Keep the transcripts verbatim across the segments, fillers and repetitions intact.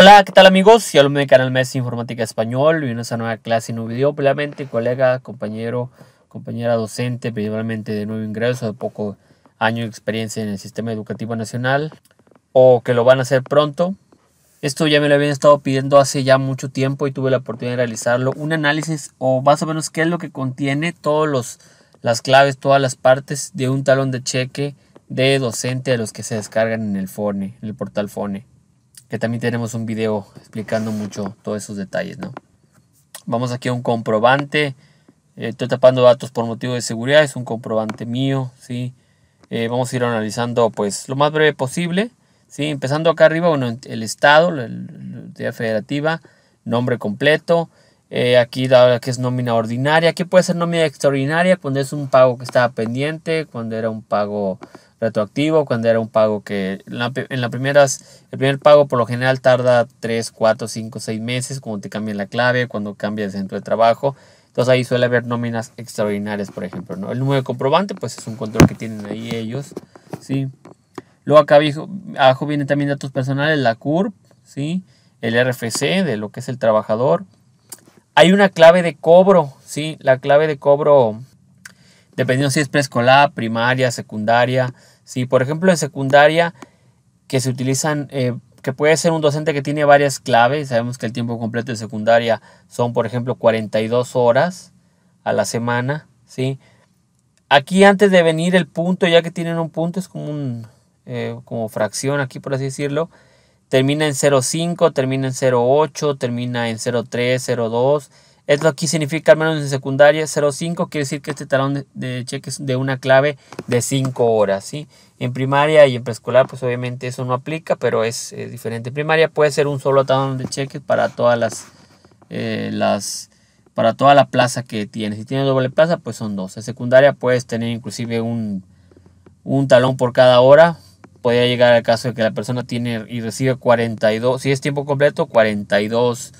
Hola, ¿qué tal amigos y alumnos del canal Mesa Informática Español? Bienvenidos a una nueva clase, nuevo video, obviamente colega, compañero, compañera docente, principalmente de nuevo ingreso, de poco año de experiencia en el sistema educativo nacional, o que lo van a hacer pronto. Esto ya me lo habían estado pidiendo hace ya mucho tiempo y tuve la oportunidad de realizarlo. Un análisis o más o menos qué es lo que contiene todas las claves, todas las partes de un talón de cheque de docente de los que se descargan en el FONE, en el portal FONE. Que también tenemos un video explicando mucho todos esos detalles, ¿no? Vamos aquí a un comprobante. Eh, estoy tapando datos por motivo de seguridad. Es un comprobante mío, ¿sí? Eh, vamos a ir analizando, pues, lo más breve posible, ¿sí? Empezando acá arriba, bueno, el estado, la entidad federativa, nombre completo. Eh, aquí da que es nómina ordinaria. Aquí puede ser nómina extraordinaria cuando es un pago que estaba pendiente, cuando era un pago retroactivo, cuando era un pago que en la, en la primeras, el primer pago por lo general tarda tres, cuatro, cinco, seis meses cuando te cambian la clave, cuando cambia el centro de trabajo. Entonces ahí suele haber nóminas extraordinarias, por ejemplo, ¿no? El número de comprobante pues es un control que tienen ahí ellos, ¿sí? Luego acá abajo, abajo vienen también datos personales, la CURP, ¿sí? El R F C de lo que es el trabajador. Hay una clave de cobro, ¿sí? La clave de cobro dependiendo si es preescolar, primaria, secundaria. Sí, por ejemplo, en secundaria que se utilizan, eh, que puede ser un docente que tiene varias claves. Sabemos que el tiempo completo de secundaria son, por ejemplo, cuarenta y dos horas a la semana. Sí, aquí antes de venir el punto, ya que tienen un punto, es como, un, eh, como fracción aquí, por así decirlo. Termina en cero cinco, termina en cero ocho, termina en cero tres, cero dos. Esto aquí significa, al menos en secundaria, cero cinco quiere decir que este talón de cheques de una clave de cinco horas, ¿sí? En primaria y en preescolar, pues obviamente eso no aplica, pero es, es diferente. En primaria puede ser un solo talón de cheques para todas las, eh, las, para toda la plaza que tienes. Si tienes doble plaza, pues son dos. En secundaria puedes tener inclusive un, un talón por cada hora. Podría llegar al caso de que la persona tiene y recibe cuarenta y dos, si es tiempo completo, cuarenta y dos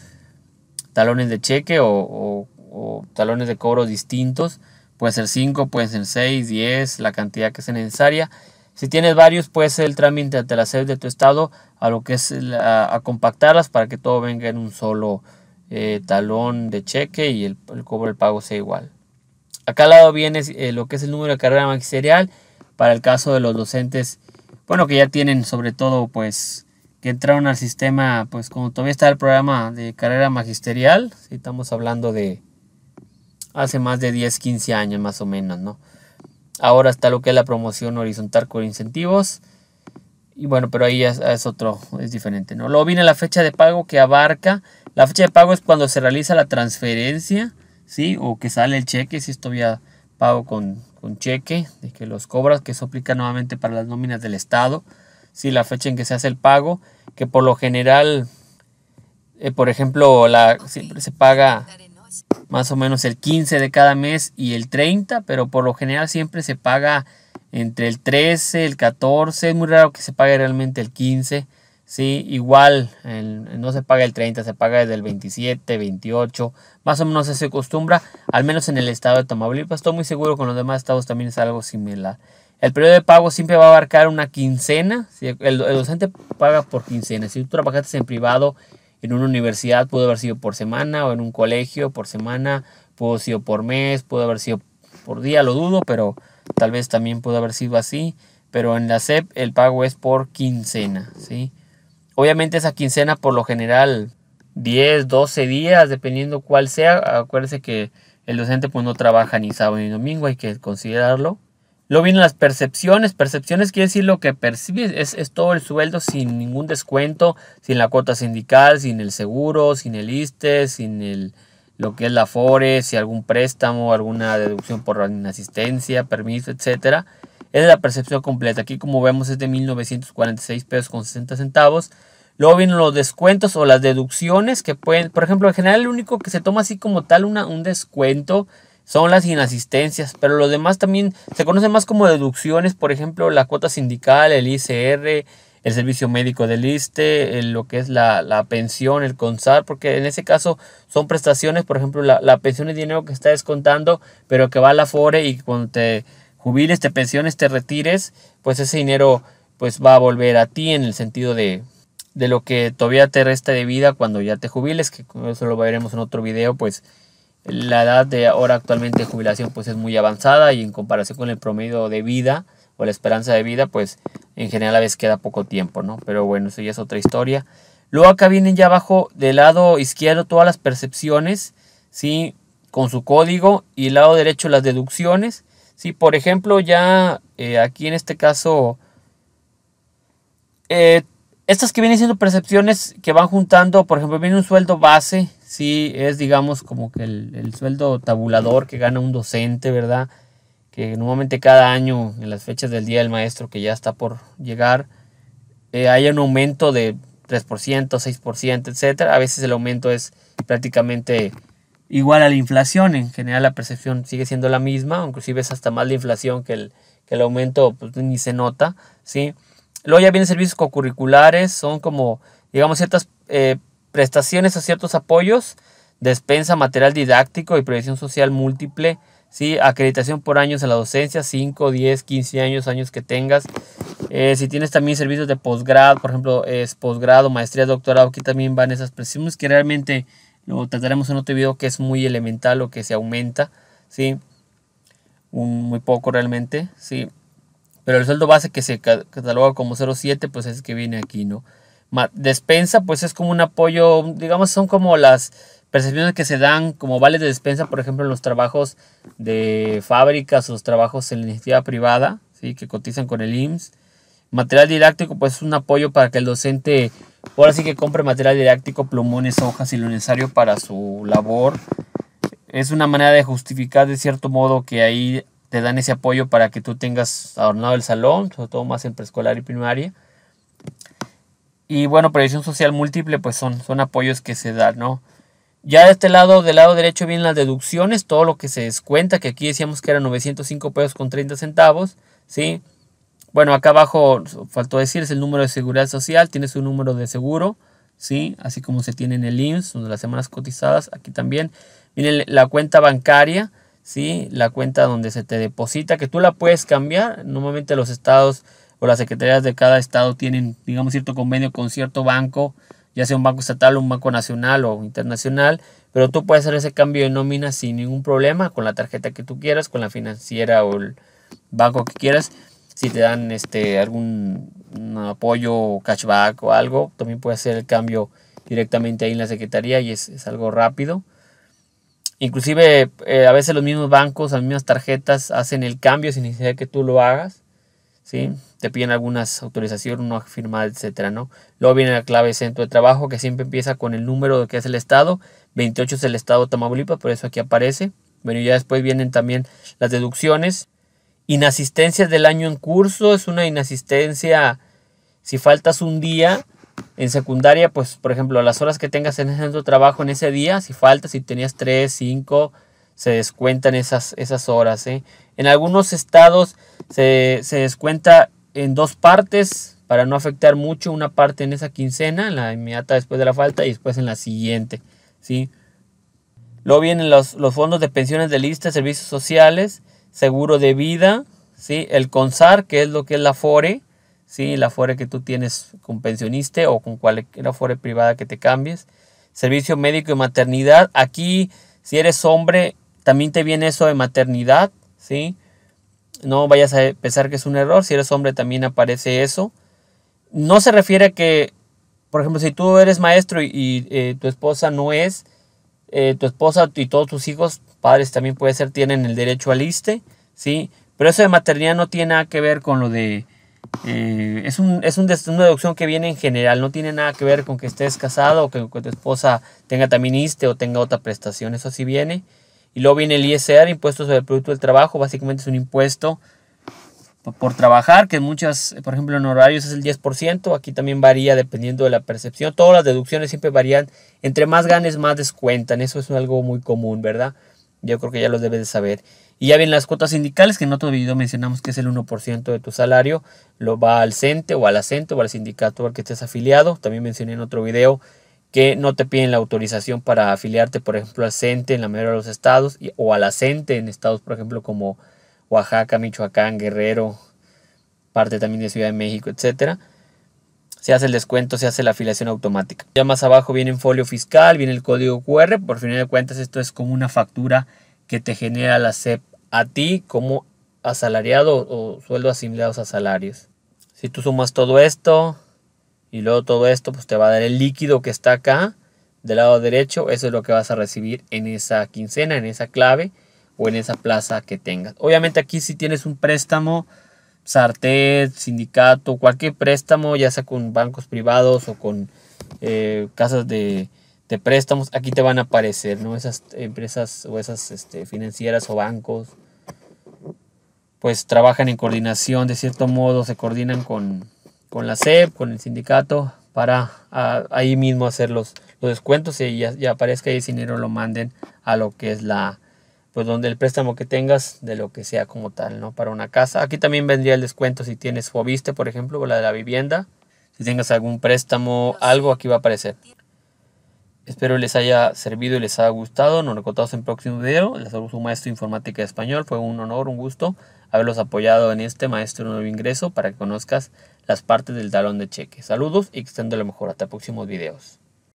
talones de cheque o, o, o talones de cobro distintos. Puede ser cinco, pueden ser seis, diez, la cantidad que sea necesaria. Si tienes varios, puede ser el trámite ante la SEP de tu estado a lo que es la, a compactarlas para que todo venga en un solo eh, talón de cheque y el, el cobro del pago sea igual. Acá al lado viene eh, lo que es el número de carrera magisterial para el caso de los docentes, bueno, que ya tienen sobre todo pues que entraron al sistema, pues como todavía está el programa de carrera magisterial, ¿sí? Estamos hablando de hace más de diez, quince años más o menos, ¿no? Ahora está lo que es la promoción horizontal con incentivos, y bueno, pero ahí es, es otro, es diferente, ¿no? Luego viene la fecha de pago que abarca, la fecha de pago es cuando se realiza la transferencia, ¿sí? O que sale el cheque, si es todavía pago con, con cheque, de que los cobras, que eso aplica nuevamente para las nóminas del estado, sí, la fecha en que se hace el pago, que por lo general, eh, por ejemplo, la, siempre se paga más o menos el quince de cada mes y el treinta, pero por lo general siempre se paga entre el trece, el catorce, es muy raro que se pague realmente el quince, ¿sí? Igual el, no se paga el treinta, se paga desde el veintisiete, veintiocho, más o menos se acostumbra, al menos en el estado de Tamaulipas, estoy muy seguro que en los demás estados también es algo similar. El periodo de pago siempre va a abarcar una quincena. El, el docente paga por quincena. Si tú trabajaste en privado, en una universidad, pudo haber sido por semana, o en un colegio por semana, pudo haber sido por mes, pudo haber sido por día, lo dudo, pero tal vez también pudo haber sido así. Pero en la SEP el pago es por quincena, ¿sí? Obviamente esa quincena por lo general diez, doce días, dependiendo cuál sea. Acuérdense que el docente pues no trabaja ni sábado ni domingo, hay que considerarlo. Luego vienen las percepciones. Percepciones quiere decir lo que percibes, es, es todo el sueldo sin ningún descuento, sin la cuota sindical, sin el seguro, sin el ISSSTE, sin el, lo que es la AFORE, si algún préstamo, alguna deducción por asistencia, permiso, etcétera. Es la percepción completa. Aquí como vemos es de mil novecientos cuarenta y seis pesos con sesenta centavos. Luego vienen los descuentos o las deducciones que pueden, por ejemplo, en general el único que se toma así como tal una, un descuento son las inasistencias, pero los demás también se conocen más como deducciones, por ejemplo, la cuota sindical, el I C R, el servicio médico del ISSSTE, lo que es la, la pensión, el CONSAR, porque en ese caso son prestaciones, por ejemplo, la, la pensión es dinero que está descontando, pero que va a la AFORE y cuando te jubiles, te pensiones, te retires, pues ese dinero pues va a volver a ti en el sentido de, de lo que todavía te resta de vida cuando ya te jubiles, que eso lo veremos en otro video. Pues la edad de ahora actualmente de jubilación pues es muy avanzada, y en comparación con el promedio de vida o la esperanza de vida, pues en general a veces queda poco tiempo, ¿no? Pero bueno, eso ya es otra historia. Luego acá vienen ya abajo del lado izquierdo todas las percepciones, ¿sí? Con su código, y el lado derecho las deducciones, ¿sí? Por ejemplo, ya eh, aquí en este caso, eh, estas que vienen siendo percepciones que van juntando, por ejemplo, viene un sueldo base, ¿sí? Es digamos como que el, el sueldo tabulador que gana un docente, ¿verdad? Que normalmente cada año en las fechas del Día del Maestro, que ya está por llegar, eh, hay un aumento de tres por ciento, seis por ciento, etcétera. A veces el aumento es prácticamente igual a la inflación. En general la percepción sigue siendo la misma, inclusive es hasta más la inflación que el, que el aumento, pues, ni se nota, ¿sí? Luego ya vienen servicios co-curriculares, son como, digamos, ciertas eh, prestaciones o ciertos apoyos, despensa, material didáctico y previsión social múltiple, ¿sí? Acreditación por años en la docencia, cinco, diez, quince años, años que tengas. Eh, si tienes también servicios de posgrado, por ejemplo, es posgrado, maestría, doctorado, aquí también van esas prestaciones que realmente lo trataremos en otro video, que es muy elemental lo que se aumenta, ¿sí? Un, muy poco realmente, ¿sí? Pero el sueldo base que se cataloga como cero siete, pues es el que viene aquí, ¿no? Ma- despensa, pues es como un apoyo, digamos, son como las percepciones que se dan como vales de despensa, por ejemplo, en los trabajos de fábricas, los trabajos en la iniciativa privada, ¿sí? Que cotizan con el I M S S. Material didáctico, pues es un apoyo para que el docente, ahora sí que compre material didáctico, plumones, hojas y lo necesario para su labor. Es una manera de justificar de cierto modo que ahí te dan ese apoyo para que tú tengas adornado el salón, sobre todo más en preescolar y primaria. Y bueno, previsión social múltiple, pues son, son apoyos que se dan, ¿no? Ya de este lado, del lado derecho, vienen las deducciones, todo lo que se descuenta, que aquí decíamos que eran novecientos cinco pesos con treinta centavos, ¿sí? Bueno, acá abajo, faltó decir, es el número de seguridad social, tiene su número de seguro, ¿sí? Así como se tiene en el I M S S, donde las semanas cotizadas, aquí también. Miren, la cuenta bancaria, ¿sí? La cuenta donde se te deposita, que tú la puedes cambiar. Normalmente los estados o las secretarías de cada estado tienen, digamos, cierto convenio con cierto banco, ya sea un banco estatal, un banco nacional o internacional, pero tú puedes hacer ese cambio de nómina sin ningún problema, con la tarjeta que tú quieras, con la financiera o el banco que quieras. Si te dan este, algún apoyo, cashback o algo, también puedes hacer el cambio directamente ahí en la secretaría, y es, es algo rápido. Inclusive eh, a veces los mismos bancos, las mismas tarjetas hacen el cambio sin necesidad que tú lo hagas, ¿sí? Te piden algunas autorizaciones, una firma, etcétera, ¿no? Luego viene la clave centro de trabajo, que siempre empieza con el número que es el estado. veintiocho es el estado de Tamaulipas, por eso aquí aparece. Bueno, y ya después vienen también las deducciones. Inasistencias del año en curso, es una inasistencia si faltas un día en secundaria, pues por ejemplo las horas que tengas en el centro de trabajo en ese día, si faltas, si tenías tres, cinco, se descuentan esas, esas horas, ¿eh? En algunos estados se, se descuenta en dos partes para no afectar mucho, una parte en esa quincena, en la inmediata después de la falta, y después en la siguiente, ¿sí? Luego vienen los, los fondos de pensiones de lista, servicios sociales, seguro de vida, ¿sí? El CONSAR, que es lo que es la AFORE, ¿sí? La AFORE que tú tienes con pensioniste o con cualquier AFORE privada que te cambies. Servicio médico y maternidad, aquí si eres hombre también te viene eso de maternidad, ¿sí? No vayas a pensar que es un error, si eres hombre también aparece eso. No se refiere a que, por ejemplo, si tú eres maestro y, y eh, tu esposa no es, eh, tu esposa y todos tus hijos, padres también puede ser, tienen el derecho al ISSSTE, ¿sí? Pero eso de maternidad no tiene nada que ver con lo de, eh, es, un, es un des, una deducción que viene en general, no tiene nada que ver con que estés casado o que, que tu esposa tenga también ISSSTE o tenga otra prestación, eso sí viene. Y luego viene el I S R, impuesto sobre el producto del trabajo, básicamente es un impuesto por trabajar, que en muchas, por ejemplo en horarios es el diez por ciento, aquí también varía dependiendo de la percepción, todas las deducciones siempre varían, entre más ganes más descuentan, eso es algo muy común, ¿verdad? Yo creo que ya los debes de saber. Y ya vienen las cuotas sindicales, que en otro video mencionamos que es el uno por ciento de tu salario, lo va al CENTE o al ACENTE o al sindicato al que estés afiliado. También mencioné en otro video que no te piden la autorización para afiliarte, por ejemplo, al CENTE en la mayoría de los estados, y, o al ACENTE en estados, por ejemplo, como Oaxaca, Michoacán, Guerrero, parte también de Ciudad de México, etcétera. se hace el descuento, se hace la afiliación automática. Ya más abajo viene un folio fiscal, viene el código cu erre. Por fin de cuentas, esto es como una factura que te genera la S E P a ti como asalariado o sueldos asimilados a salarios. Si tú sumas todo esto y luego todo esto, pues te va a dar el líquido que está acá del lado derecho. Eso es lo que vas a recibir en esa quincena, en esa clave o en esa plaza que tengas. Obviamente aquí si tienes un préstamo, Sartet, sindicato, cualquier préstamo, ya sea con bancos privados o con eh, casas de, de préstamos, aquí te van a aparecer, ¿no? Esas empresas o esas este, financieras o bancos, pues trabajan en coordinación, de cierto modo se coordinan con, con la S E P, con el sindicato, para a, ahí mismo hacer los, los descuentos y ya, ya aparezca y ese dinero lo manden a lo que es la, pues donde el préstamo que tengas, de lo que sea como tal, ¿no? Para una casa. Aquí también vendría el descuento si tienes Foviste, por ejemplo, o la de la vivienda. Si tengas algún préstamo, algo, aquí va a aparecer. Espero les haya servido y les haya gustado. Nos encontramos en el próximo video. Les saludo su maestro de Informática Español. Fue un honor, un gusto haberlos apoyado en este maestro nuevo ingreso para que conozcas las partes del talón de cheque. Saludos y que estén de lo mejor. Hasta próximos videos.